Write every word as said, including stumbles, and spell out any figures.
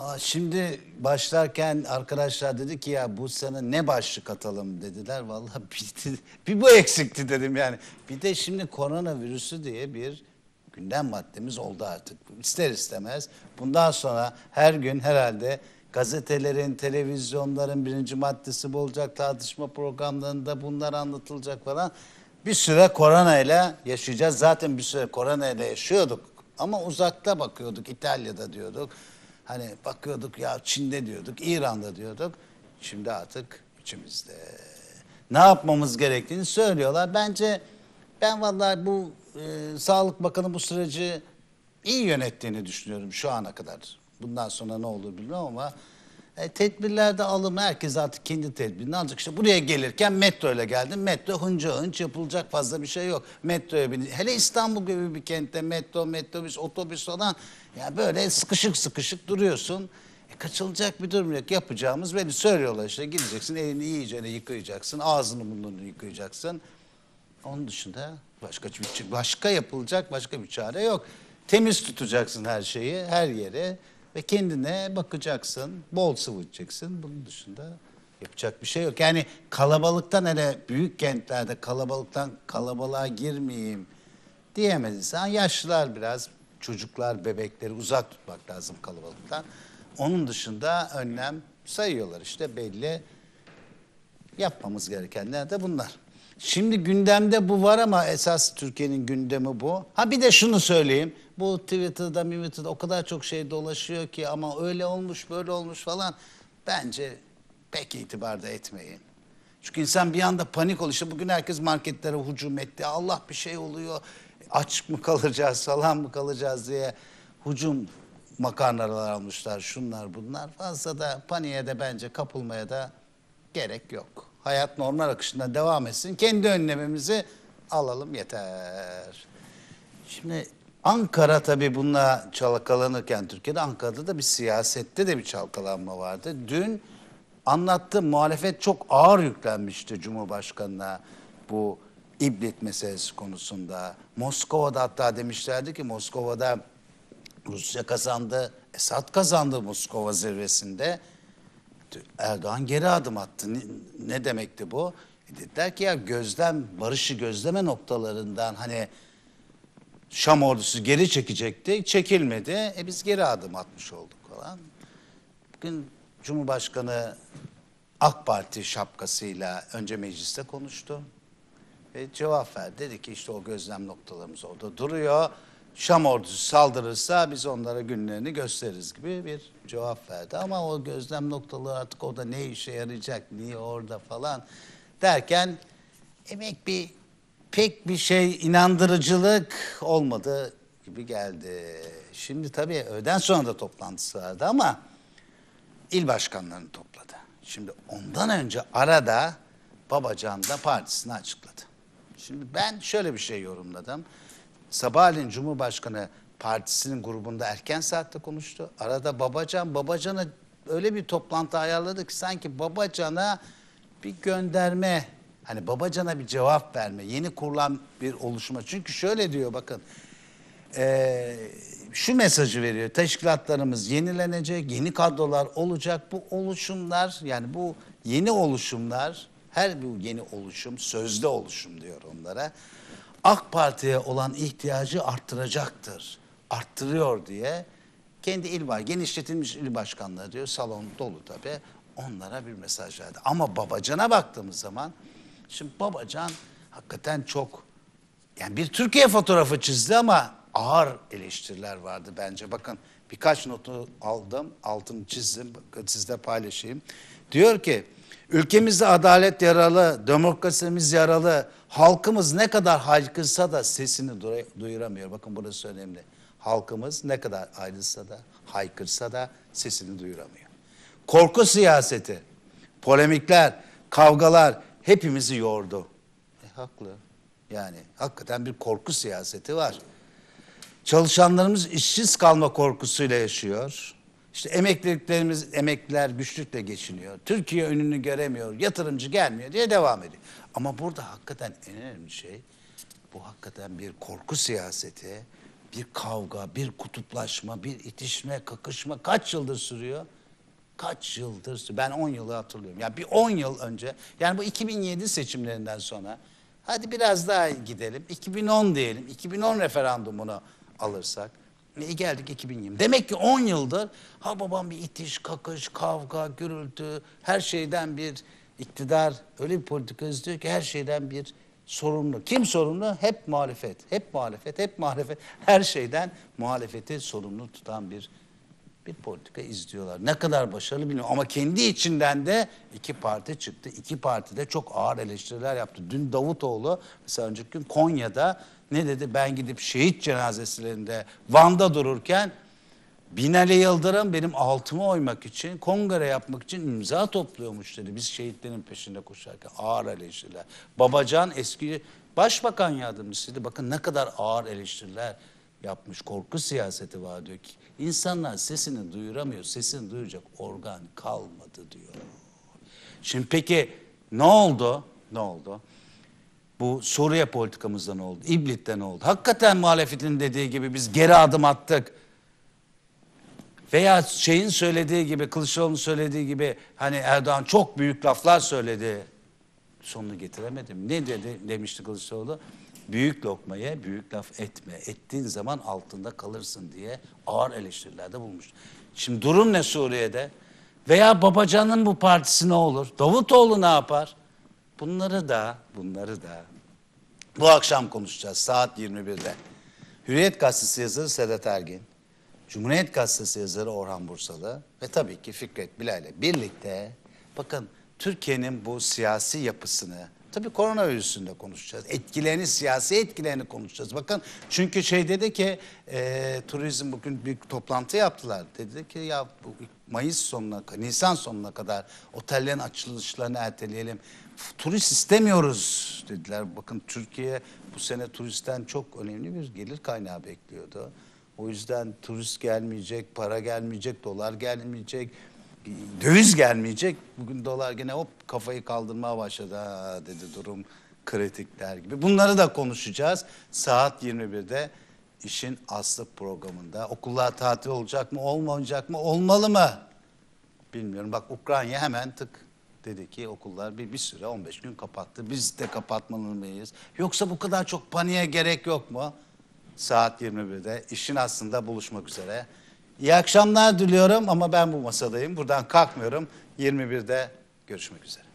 Aa, şimdi başlarken arkadaşlar dedi ki ya bu sene ne başlık atalım dediler. Vallahi bir, bir bu eksikti dedim yani. Bir de şimdi koronavirüsü diye bir gündem maddemiz oldu artık. İster istemez. Bundan sonra her gün herhalde gazetelerin, televizyonların birinci maddesi bu olacak. Tartışma programlarında bunlar anlatılacak falan. Bir süre koronayla yaşayacağız. Zaten bir süre koronayla yaşıyorduk. Ama uzakta bakıyorduk. İtalya'da diyorduk. Hani bakıyorduk ya Çin'de diyorduk, İran'da diyorduk. Şimdi artık içimizde. Ne yapmamız gerektiğini söylüyorlar. Bence ben vallahi bu e, Sağlık Bakanı bu süreci iyi yönettiğini düşünüyorum şu ana kadar. Bundan sonra ne olur bilmiyorum ama e, tedbirlerde alım, herkes artık kendi tedbirini alacak. İşte buraya gelirken metro ile geldim. Metro hınca hınç, yapılacak fazla bir şey yok. Metroya bin. Hele İstanbul gibi bir kentte metro, metrobüs, otobüs olan ya böyle sıkışık sıkışık duruyorsun. E, kaçılacak bir durum yok. Yapacağımız beni söylüyorlar işte gideceksin, elini yiyeceğine yıkayacaksın, ağzını burnunu yıkayacaksın. Onun dışında başka başka yapılacak başka bir çare yok. Temiz tutacaksın her şeyi, her yeri. Ve kendine bakacaksın, bol sıvı içeceksin. Bunun dışında yapacak bir şey yok. Yani kalabalıktan, hele büyük kentlerde kalabalıktan kalabalığa girmeyeyim diyemez. Yani yaşlılar biraz, çocuklar, bebekleri uzak tutmak lazım kalabalıktan. Onun dışında önlem sayıyorlar işte belli. Yapmamız gerekenler de bunlar. Şimdi gündemde bu var ama esas Türkiye'nin gündemi bu. Ha bir de şunu söyleyeyim. Bu Twitter'da, Twitter'da o kadar çok şey dolaşıyor ki ama öyle olmuş, böyle olmuş falan. Bence pek itibar da etmeyin. Çünkü insan bir anda panik oluyor. İşte bugün herkes marketlere hücum etti. Allah bir şey oluyor. Aç mı kalacağız, falan mı kalacağız diye hücum makarnalar almışlar. Şunlar bunlar. Fazla da paniğe de bence kapılmaya da gerek yok. Hayat normal akışına devam etsin. Kendi önlemimizi alalım yeter. Şimdi Ankara tabii bununla çalkalanırken Türkiye'de, Ankara'da da bir siyasette de bir çalkalanma vardı. Dün anlattığım muhalefet çok ağır yüklenmişti Cumhurbaşkanı'na bu İblid meselesi konusunda. Moskova'da hatta demişlerdi ki Moskova'da Rusya kazandı, Esat kazandı Moskova zirvesinde. Erdoğan geri adım attı. Ne, ne demekti bu? E dediler ki ya gözlem, barışı gözleme noktalarından hani Şam ordusu geri çekecekti, çekilmedi. E biz geri adım atmış olduk falan. Bugün Cumhurbaşkanı AK Parti şapkasıyla önce mecliste konuştu. Ve cevap verdi. Dedi ki işte o gözlem noktalarımız orada duruyor. Şam ordusu saldırırsa biz onlara günlerini gösteririz gibi bir cevap verdi. Ama o gözlem noktaları artık orada ne işe yarayacak, niye orada falan derken emek bir pek bir şey inandırıcılık olmadı gibi geldi. Şimdi tabii öğleden sonra da toplantısı vardı ama il başkanlarını topladı. Şimdi ondan önce arada Babacan da partisini açıkladı. Şimdi ben şöyle bir şey yorumladım. Sabahleyin Cumhurbaşkanı partisinin grubunda erken saatte konuştu. Arada Babacan, Babacan'a öyle bir toplantı ayarladı ki sanki Babacan'a bir gönderme, hani Babacan'a bir cevap verme, yeni kurulan bir oluşuma. Çünkü şöyle diyor bakın, e, şu mesajı veriyor, teşkilatlarımız yenilenecek, yeni kadrolar olacak. Bu oluşumlar, yani bu yeni oluşumlar, her bir yeni oluşum, sözde oluşum diyor onlara. AK Parti'ye olan ihtiyacı arttıracaktır, arttırıyor diye kendi il var, genişletilmiş il başkanları diyor, salon dolu tabii, onlara bir mesaj verdi. Ama Babacan'a baktığımız zaman, şimdi Babacan hakikaten çok, yani bir Türkiye fotoğrafı çizdi ama ağır eleştiriler vardı bence. Bakın birkaç notu aldım, altını çizdim, sizle paylaşayım. Diyor ki, ülkemizde adalet yaralı, demokrasimiz yaralı, halkımız ne kadar haykırsa da sesini duyuramıyor. Bakın burası önemli. Halkımız ne kadar ayrılsa da, haykırsa da sesini duyuramıyor. Korku siyaseti, polemikler, kavgalar hepimizi yordu. E, haklı. Yani hakikaten bir korku siyaseti var. Çalışanlarımız işsiz kalma korkusuyla yaşıyor. İşte emekliliklerimiz, emekliler güçlükle geçiniyor. Türkiye önünü göremiyor, yatırımcı gelmiyor diye devam ediyor. Ama burada hakikaten en önemli şey, bu hakikaten bir korku siyaseti, bir kavga, bir kutuplaşma, bir itişme, kakışma kaç yıldır sürüyor? Kaç yıldır sürüyor? Ben on yılı hatırlıyorum. Ya bir on yıl önce, yani bu iki bin yedi seçimlerinden sonra, hadi biraz daha gidelim, iki bin on diyelim, iki bin on referandumunu alırsak, e geldik iki bin yirmi. Demek ki on yıldır, ha babam bir itiş, kakış, kavga, gürültü, her şeyden bir iktidar, öyle bir politika izliyor ki her şeyden bir sorumlu. Kim sorumlu? Hep muhalefet, hep muhalefet, hep muhalefet. Her şeyden muhalefeti sorumlu tutan bir bir politika izliyorlar. Ne kadar başarılı bilmiyorum ama kendi içinden de iki parti çıktı. İki parti de çok ağır eleştiriler yaptı. Dün Davutoğlu mesela önceki gün Konya'da ne dedi? Ben gidip şehit cenazelerinde Van'da dururken Binali Yıldırım benim altıma oymak için, kongre yapmak için imza topluyormuş dedi. Biz şehitlerin peşinde koşarken ağır eleştiriler. Babacan eski başbakan yardımcısıydı. Bakın ne kadar ağır eleştiriler yapmış. Korku siyaseti var diyor ki. İnsanlar sesini duyuramıyor. Sesini duyacak organ kalmadı diyor. Şimdi peki ne oldu? Ne oldu? Bu Suriye politikamızda ne oldu? İblid'de ne oldu? Hakikaten muhalefetin dediği gibi biz geri adım attık. Veya şeyin söylediği gibi, Kılıçdaroğlu'nun söylediği gibi hani Erdoğan çok büyük laflar söyledi. Sonunu getiremedim. Ne dedi demişti Kılıçdaroğlu? Büyük lokmaya büyük laf etme. Ettiğin zaman altında kalırsın diye ağır eleştirilerde bulmuş. Şimdi durum ne Suriye'de? Veya Babacan'ın bu partisi ne olur? Davutoğlu ne yapar? Bunları da, bunları da bu akşam konuşacağız saat yirmi birde. Hürriyet gazetesi yazarı Sedat Ergin, Cumhuriyet gazetesi yazarı Orhan Bursalı ve tabii ki Fikret Bilal'le birlikte bakın Türkiye'nin bu siyasi yapısını, tabii koronavirüsünü de konuşacağız. Etkilerini, siyasi etkilerini konuşacağız. Bakın çünkü şey dedi ki e, turizm bugün büyük toplantı yaptılar. Dedi ki ya bu Mayıs sonuna, Nisan sonuna kadar otellerin açılışlarını erteleyelim. Turist istemiyoruz dediler. Bakın Türkiye bu sene turistten çok önemli bir gelir kaynağı bekliyordu. O yüzden turist gelmeyecek, para gelmeyecek, dolar gelmeyecek, döviz gelmeyecek. Bugün dolar gene hop kafayı kaldırmaya başladı. Ha, dedi durum kritikler gibi. Bunları da konuşacağız. Saat yirmi birde işin aslı programında. Okullar tatil olacak mı, olmayacak mı, olmalı mı? Bilmiyorum. Bak Ukrayna hemen tık dedi ki okullar bir, bir süre on beş gün kapattı. Biz de kapatmalı mıyız? Yoksa bu kadar çok paniğe gerek yok mu? Saat yirmi birde işin aslında buluşmak üzere. İyi akşamlar diliyorum ama ben bu masadayım. Buradan kalkmıyorum. yirmi birde görüşmek üzere.